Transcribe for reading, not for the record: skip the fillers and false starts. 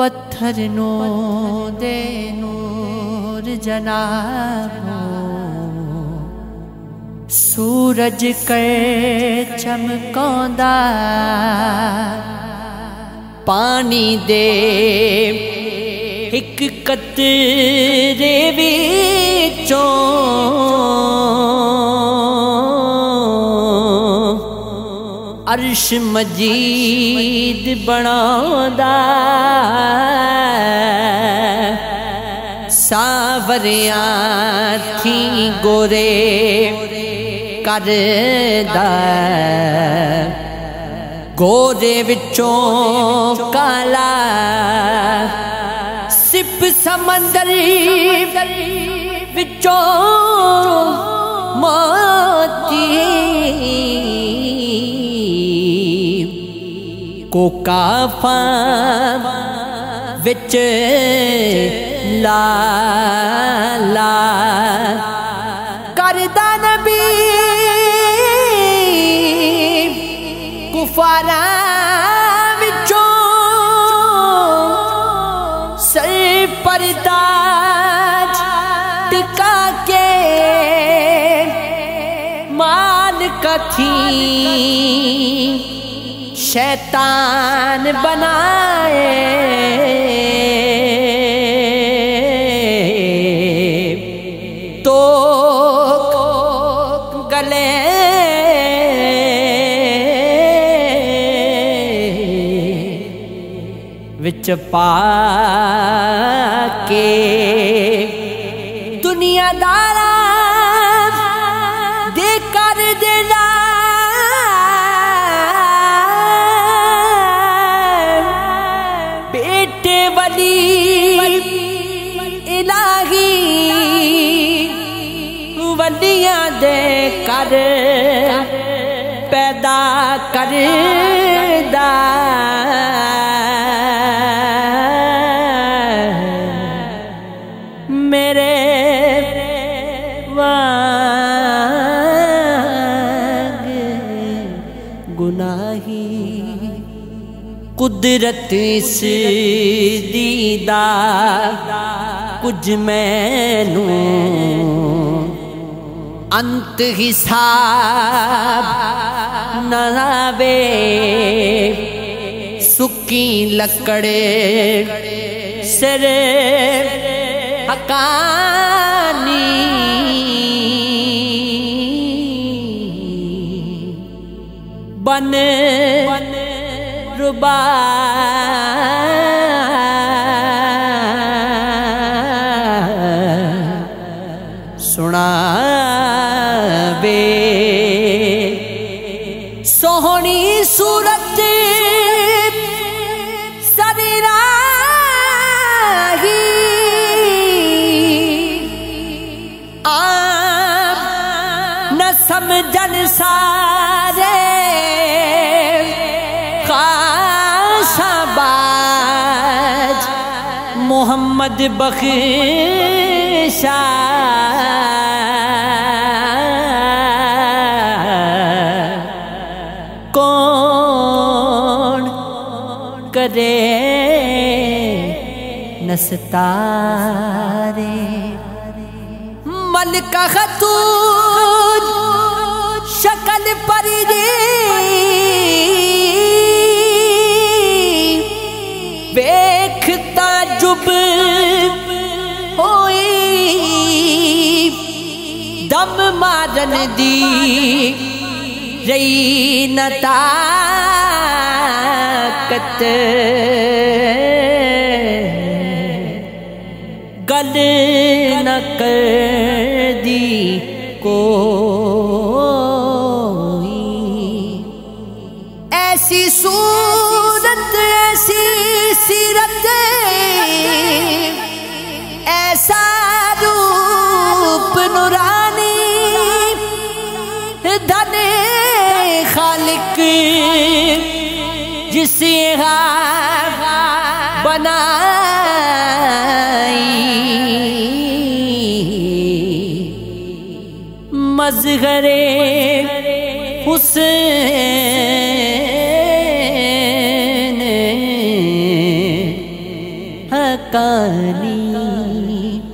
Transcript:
पत्थर नो दे नूर जनाब सूरज के चमकौंदा पानी दे एक कतरे विचों अर्श मजीद बनादा सावरिया थी गोरे करदा गोरे विचों काला सिप समंदर विचों मोती कोका फाम विच लाला करदा नबी कुफारा परदाज टिका के माल कथी शैतान बनाए तो गले विच पाके दुनियादारा दे कर देना बेटे वली इलाही वलिया दे कर पैदा कर दा गुनाही कुदरत इस दीदा कुछ मैनू अंत हिसाब ना आवे सुकी लकड़े सिर हकानी बन रुबा सुनावे सोहनी सूरत सर इलाही आप न समझन सारे मोहम्मद बख्श कौन करे नस्तारे मलका खतून शकल परी देखता जुब होई दम मारन दी रही न ताकत गल न कर दी कोई ऐसी सूरत ऐसी सीरत ऐसा रूप नूरानी धने खालिक जिसे बनाई मजहरे हुसैन मकानी